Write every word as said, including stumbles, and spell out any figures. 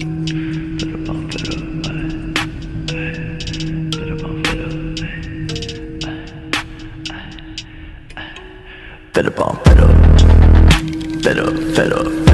Better bomb, better, better, better.